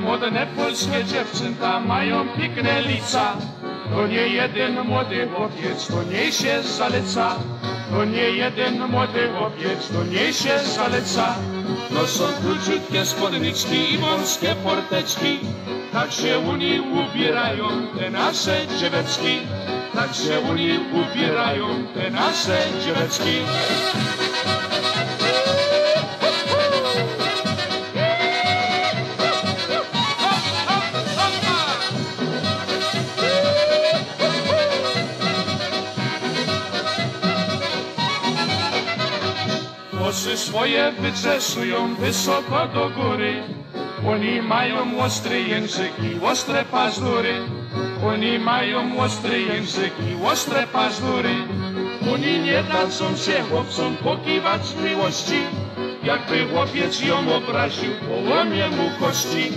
modne polskie dziewczynka mają piękne lica. To nie jeden młody chłopiec, to nie się zaleca. To nie jeden młody chłopiec, to nie się zaleca. No są króciutkie spódniczki i wąskie porteczki. Tak się u nich ubierają te nasze dzieweczki. Tak się u nich ubierają te nasze dzieweczki. Włosy swoje wyczesują wysoko do góry. Oni mają ostry język i ostre pazury. Oni mają ostry język i ostre pazury. Oni nie dadzą się chłopcom pokiwać miłości. Jakby chłopiec ją obraził, połamie mu kości.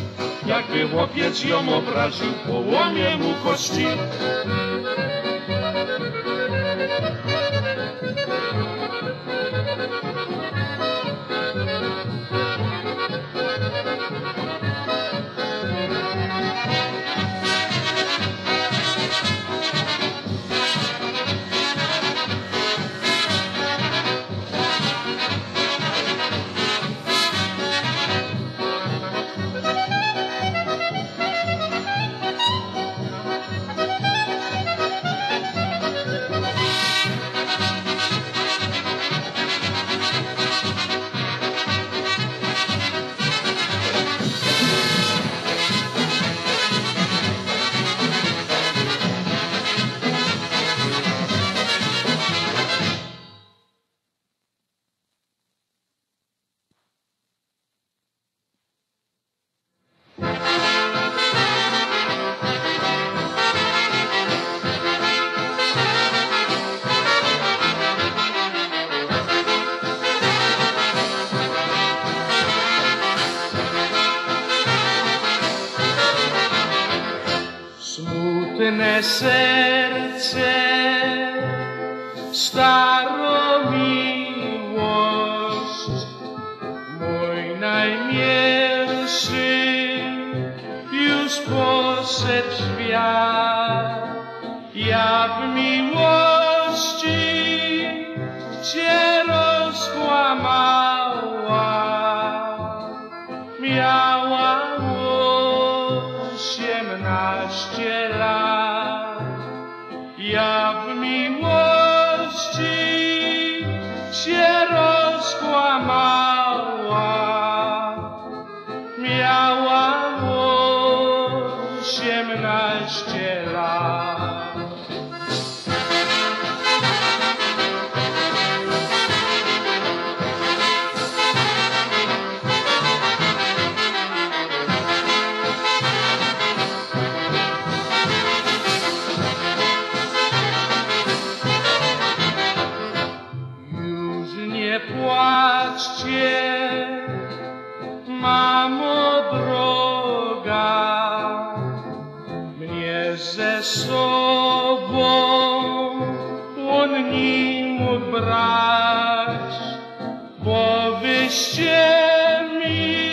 Jakby chłopiec ją obraził, połamie mu kości. Smutne serce staro miłość, mój najmilszy już poszedł w świat. Ja w miłości cię rozkłamała, miała 18 lat. Ja w miłości się rozkłamała, miała 18 lat. Płaczcie, mamo droga, mnie ze sobą on nie mógł brać, bo wyście mi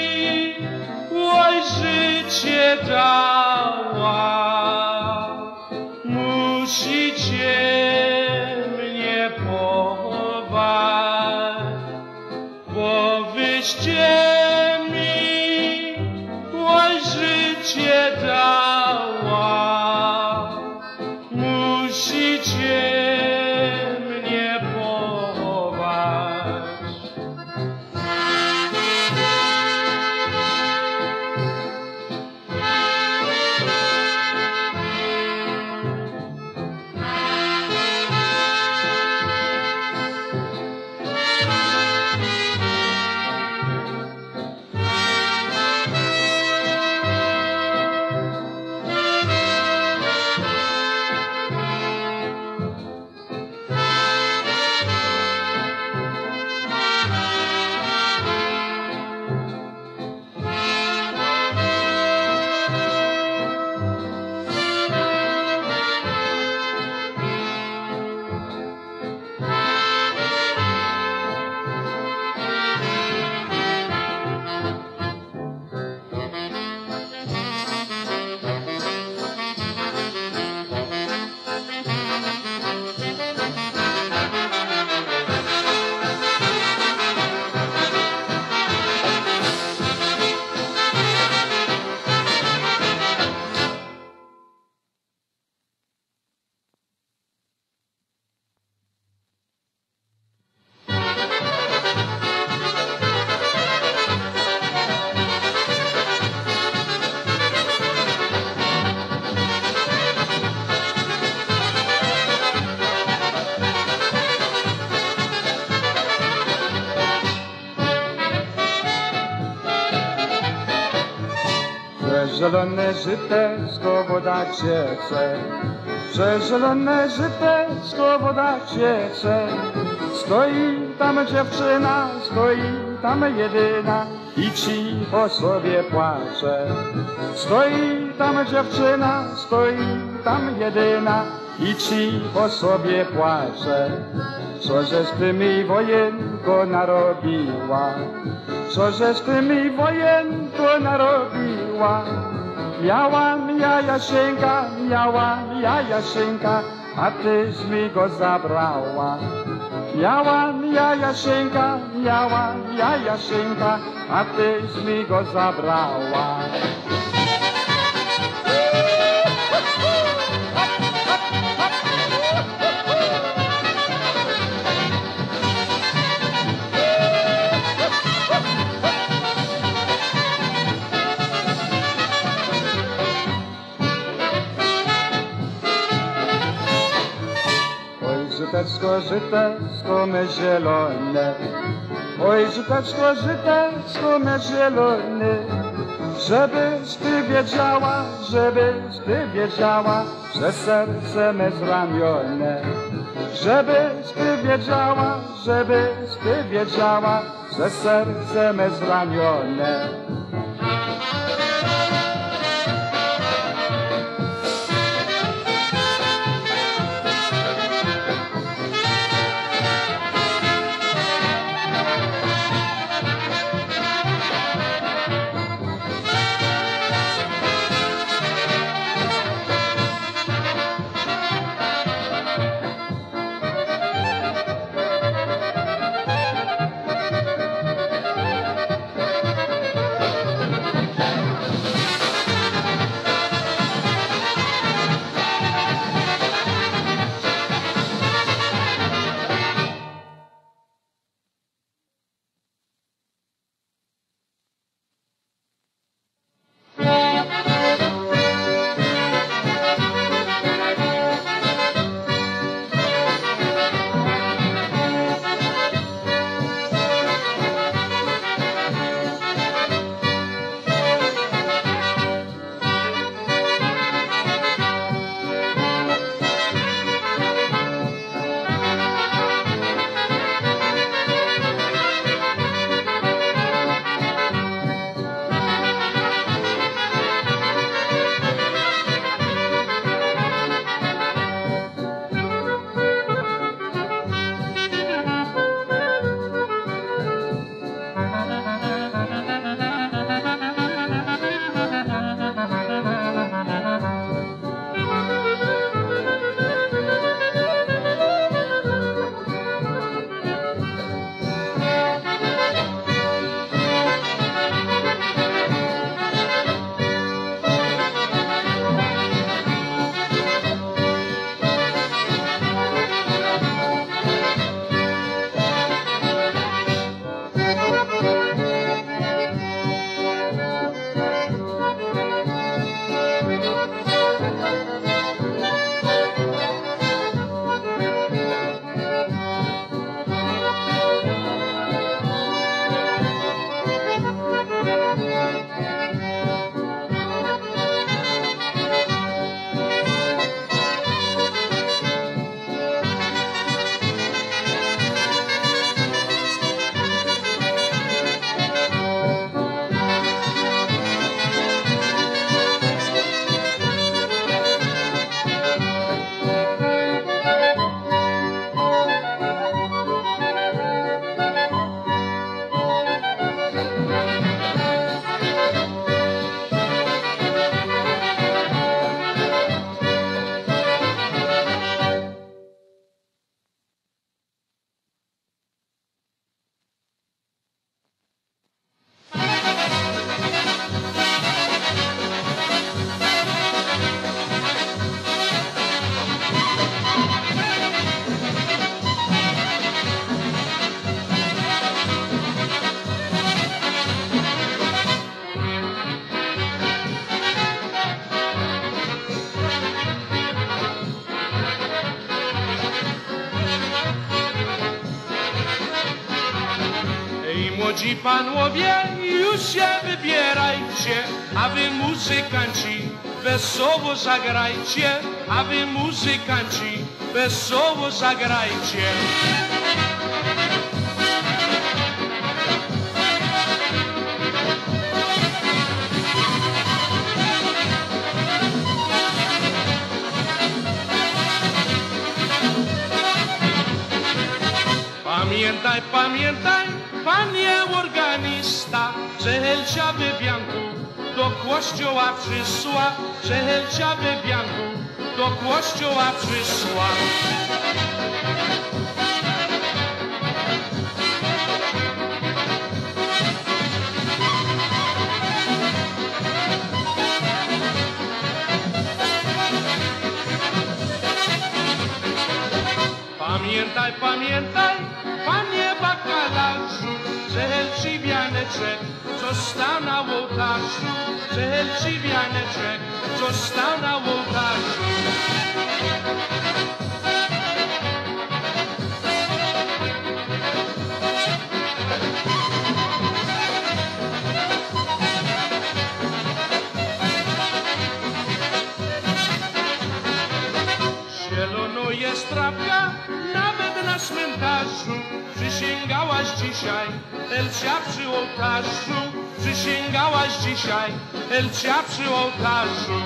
moje życie dała, musicie mnie pochować. Bo wyście mi moje życie dała, musicie mnie pochować. zielone żyteczko woda ciecze, przez zielone żyteczko woda ciecze. Stoi tam dziewczyna, stoi tam jedyna i cicho sobie płacze. Stoi tam dziewczyna, stoi tam jedyna i cicho sobie płacze. Co żeś ty mi, wojenko, narobiła? Co żeś ty mi, wojenko, narobiła? Miałam ja Jasieńka, miałam ja Jasieńka, a tyś mi go zabrała. Miałam ja Jasieńka, miałam ja Jasieńka, a tyś mi go zabrała. Żyteczko, żyteczko me zielone, oj żyteczko, żyteczko me zielone, żebyś ty wiedziała, żebyś ty wiedziała, że serce me zranione. Żebyś ty wiedziała, żebyś ty wiedziała, że serce me zranione. Ci panowie, już się wybierajcie, a wy muzykanci, wesoło zagrajcie, a wy muzykanci, wesoło zagrajcie. Pamiętaj, pamiętaj, panie organista, że Helcia wybianku do kościoła przysła, że Helcia wybianku do kościoła przysła. Pamiętaj, pamiętaj, panie bakalarzu, że Helci wianeczek został na ołtarzu, że Helci wianeczek został na ołtarzu. Zielono jest trawka, nawet na cmentarzu. Przysięgałaś dzisiaj, Helcia przy ołtarzu. Przysięgałaś dzisiaj, Helcia przy ołtarzu.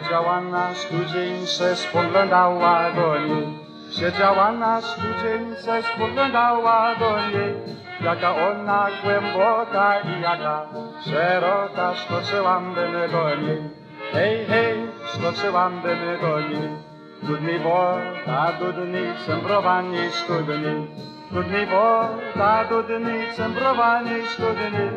Siedziała na studzience, spoglądała do niej. Siedziała na studzience, spoglądała do niej. Jaka ona głęboka i jaka szeroka, skoczyłam bym do niej. Hej, hej, skoczyłam bym do niej. Dudni woda, dudni, cembrowanie studni. Dudni woda, dudni, cembrowanie studni.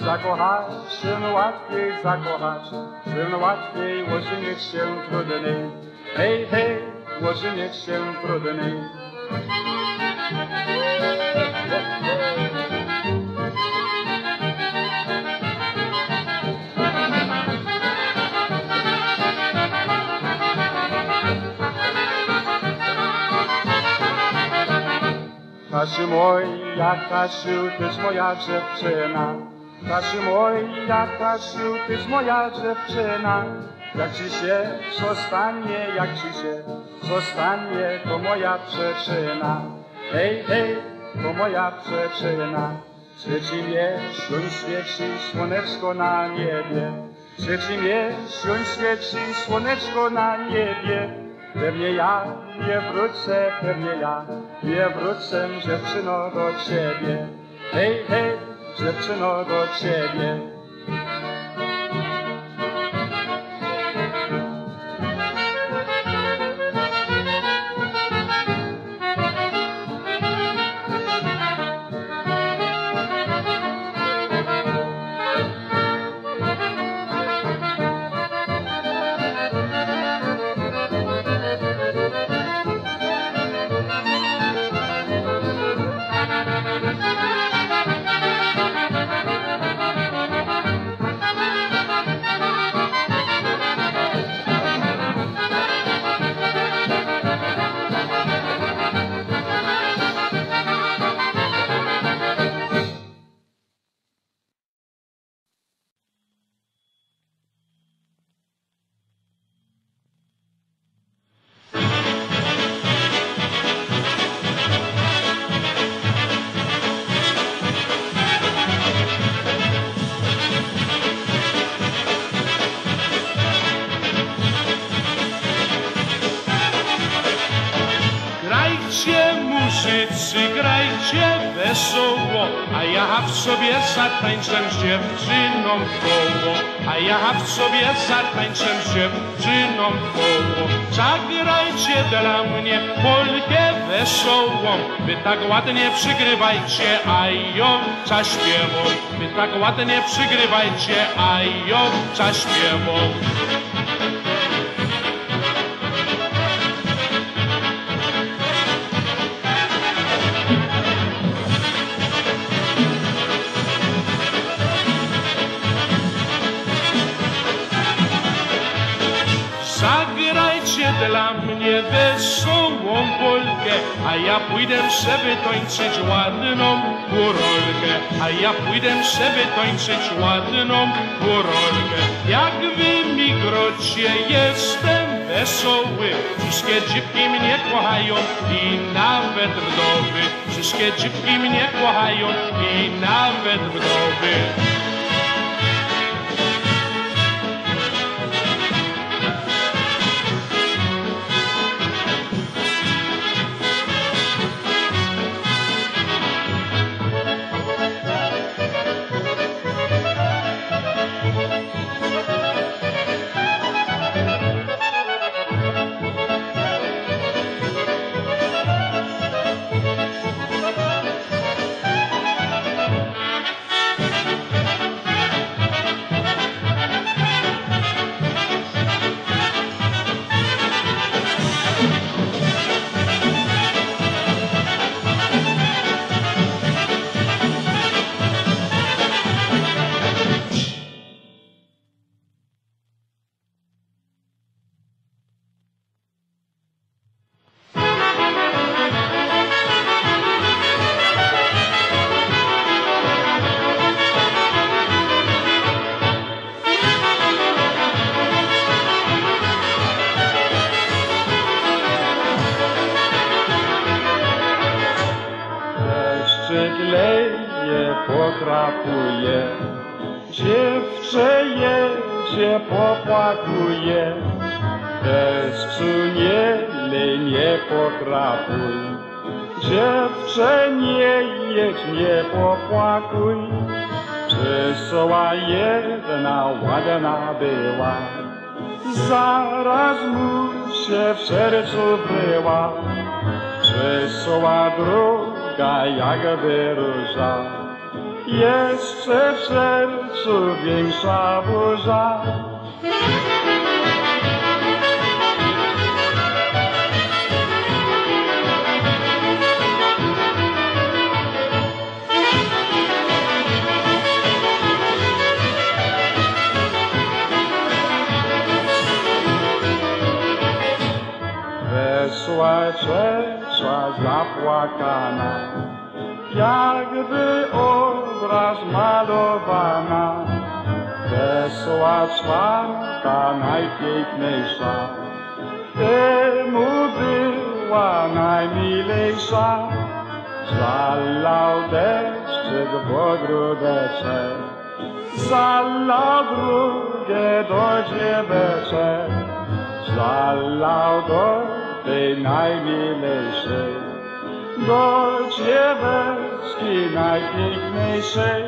Zakochasz się łatwiej, zakochasz się łatwiej, łożyniec się trudny. Hej, hej, łożyniec się trudny. Kasiu, tyś moja dziewczyna. Kasiu, tyś moja dziewczyna. Jak ci się zostanie, jak ci się zostanie, to moja przyczyna. Hej, hej, to moja przyczyna. Świeci miesiąc, świeci słoneczko na niebie. Świeci miesiąc, świeci słoneczko na niebie. Pewnie ja nie wrócę, pewnie ja nie wrócę, dziewczyno, do ciebie. Hej, hej, dziewczyno, do ciebie. przygrajcie wesoło, a ja w sobie zatańczę z dziewczyną koło, a ja w sobie zatańczę z dziewczyną koło. Zagrajcie dla mnie polkę wesołą, wy tak ładnie przygrywajcie, a ją zaśpiewą, wy tak ładnie przygrywajcie, a ją zaśpiewą. Zagrajcie dla mnie wesołą polkę, a ja pójdę sobie tańczyć ładną górolkę, a ja pójdę sobie tańczyć ładną górolkę. Jak wy mi grocie, jestem wesoły, wszystkie dziewki mnie kochają i nawet wdowy, wszystkie dziewki mnie kochają i nawet wdowy. Kleje, pokrapuje, dziewczę je się popłakuje, deszczu nie lej, nie pokrapuj, dziewczę nie jedź, nie popłakuj. Wesoła jedna ładna była, zaraz mu się w sercu była, wesoła druga jakby róża, jeszcze w sercu większa burza. Wesła czecza zapłakana, jakby obraz malowana. Wesła czwarta najpiękniejsza, temu była najmilejsza. Zalał deszczyk w ogródeczek, zalał drugie do dzieweczek, zalał do tej najmilejszej, do dzieweczki najpiękniejszej.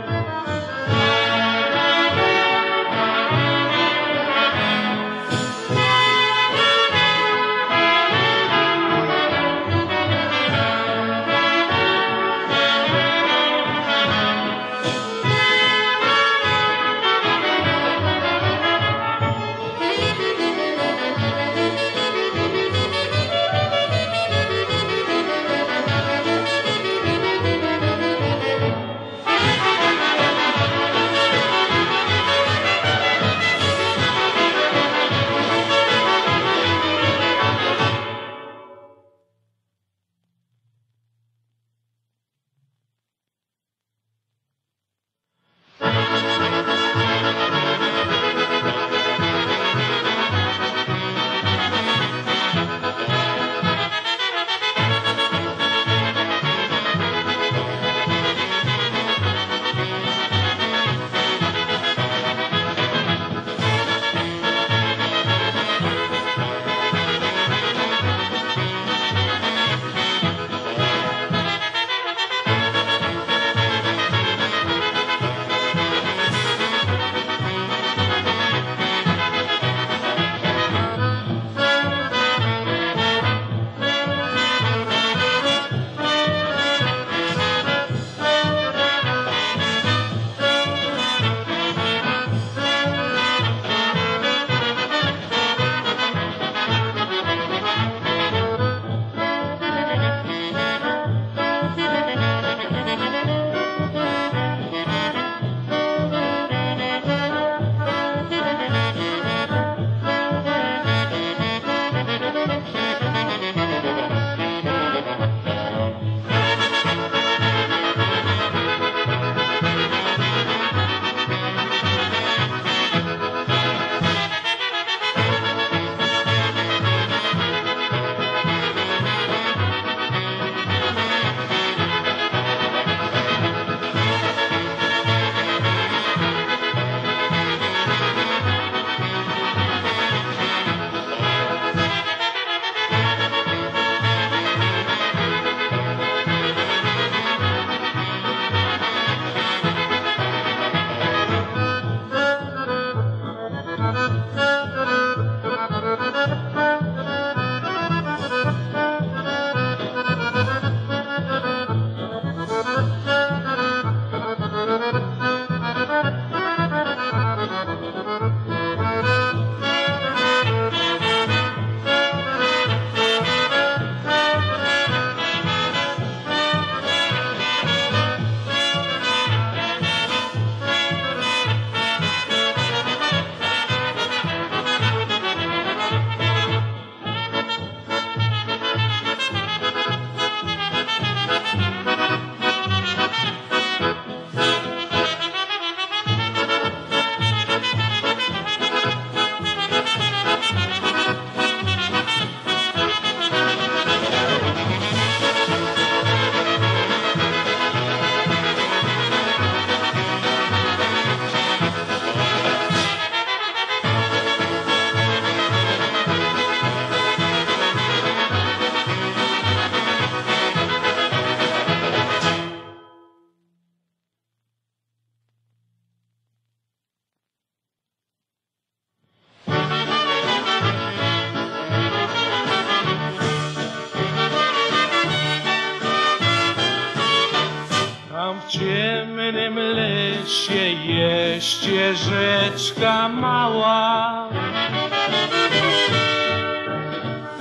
ciemnym lesie jest ścieżeczka mała.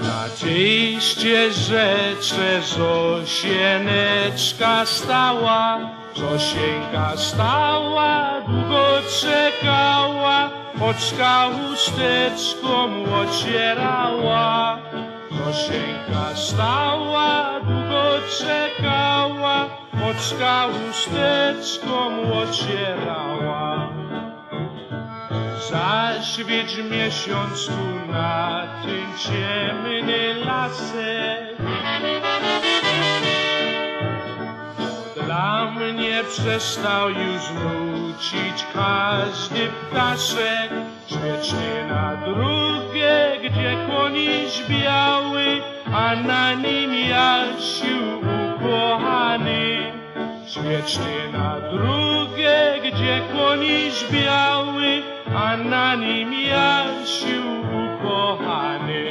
Na tej ścieżeczce Zosieńka stała, długo czekała, pod chusteczką ocierała. Zosieńka stała, długo czekała, pod chusteczką ocierała. Zaświeć miesiączku na tym ciemny lasek. Dla mnie przestał już nucić każdy ptaszek. Grzecznie na drugie, gdzie koni żbiały, a na nim Jasiu ukochany. Grzecznie na drugie, gdzie koni żbiały, a na nim Jasiu ukochany.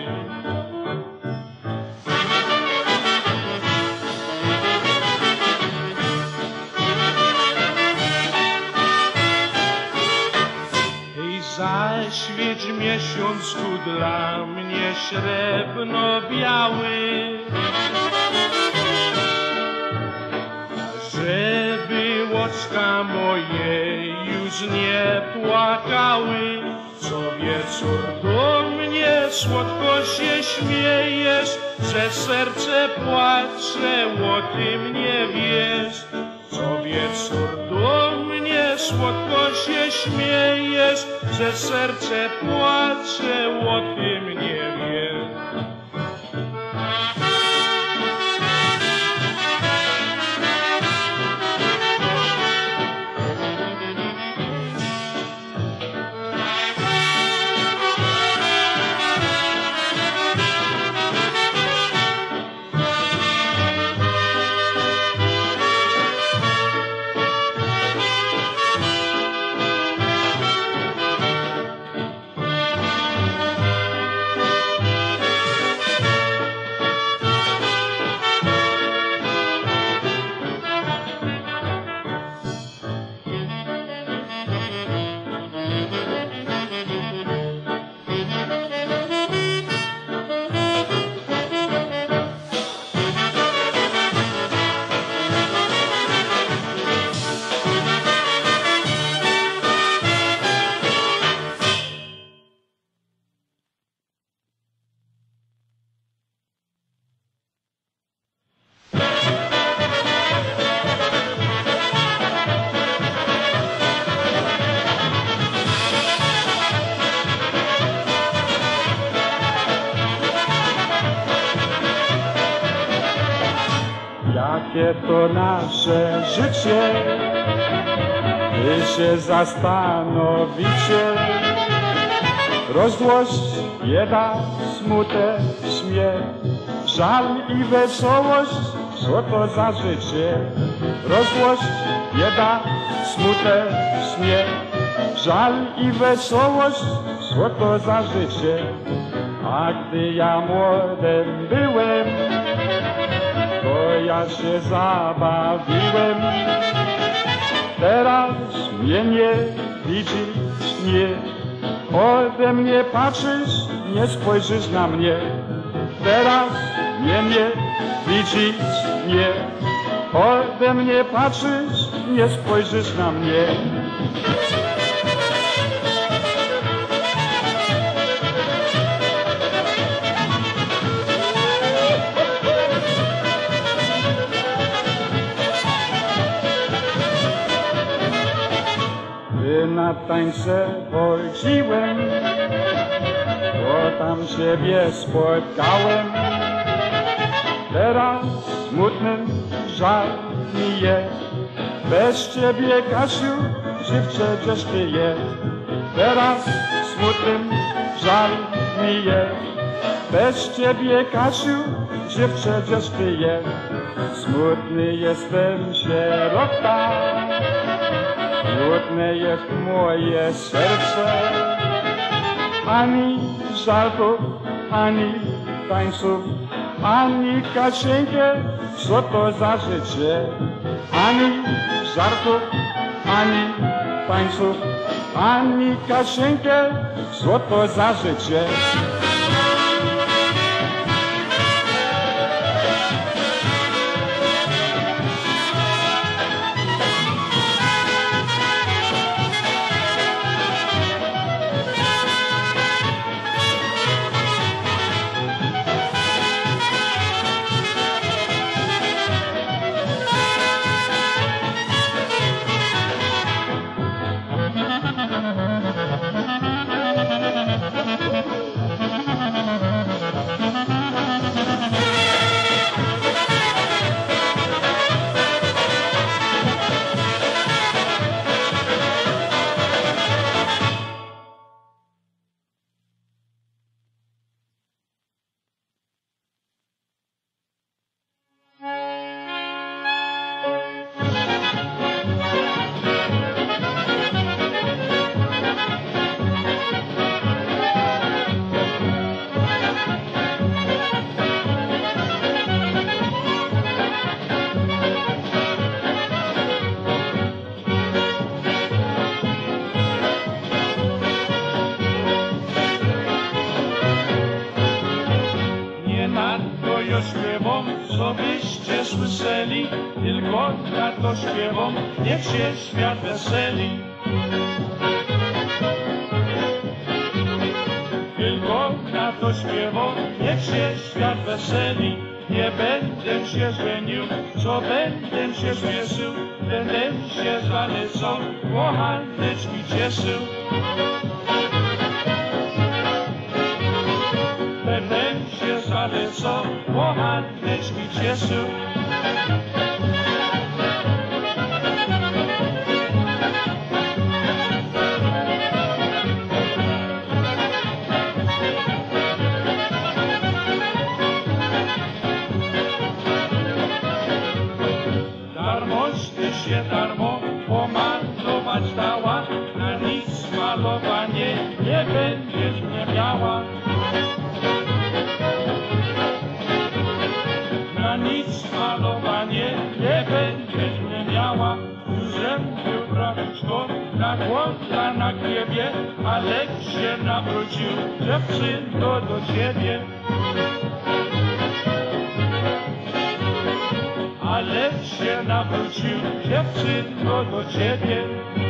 Zaświeć miesiączku dla mnie srebrno-biały, żeby oczka moje już nie płakały. Co wieczór do mnie słodko się śmiejesz, że serce płacze, o tym nie wiesz. Co wieczór do mnie słodko się śmiejesz, że serce płacze, o tym nie wiesz. Jakie to nasze życie, wy się zastanowicie. Rozdłość, bieda, smutek, śmiech, żal i wesołość, co to za życie? Rozdłość, bieda, smutek, śmiech, żal i wesołość, co to za życie? A gdy ja młodym byłem, to ja się zabawiłem. Teraz mnie nie widzisz, nie ode mnie patrzysz, nie spojrzysz na mnie. Teraz mnie nie widzisz, nie ode mnie patrzysz, nie spojrzysz na mnie. Na tańce chodziłem, bo tam siebie spotkałem. Teraz smutnym żal mi jest, bez ciebie, Kasiu, żywcze gdzieś ty jest. Teraz smutnym żal mi jest, bez ciebie, Kasiu, żywcze gdzieś ty jest. Smutny jestem, sierota, smutne jest moje serce. Ani żartów, ani tańców, ani Kasieńkę, co to za życie? ani żartów, ani tańców, ani Kaszenkę, złoto za życie. Śpiewam, co byście słyszeli, tylko ja to śpiewam, niech się świat weseli. Tylko ja to śpiewam, niech się świat weseli. Nie będę się żenił, co będę się śmieszył, będę się zalecał, kochaneczki cieszył. Ale co, kochaneczki mi cieszył. Darmożny się darmo pomalować dała, na nic malowanie nie będziesz mnie miała. Nic malowanie nie będziesz mnie miała. Żem był prawiczką na głowę na glebie, ale się nawrócił, że przyjdę do ciebie. Ale się nawrócił, że przyjdę do ciebie.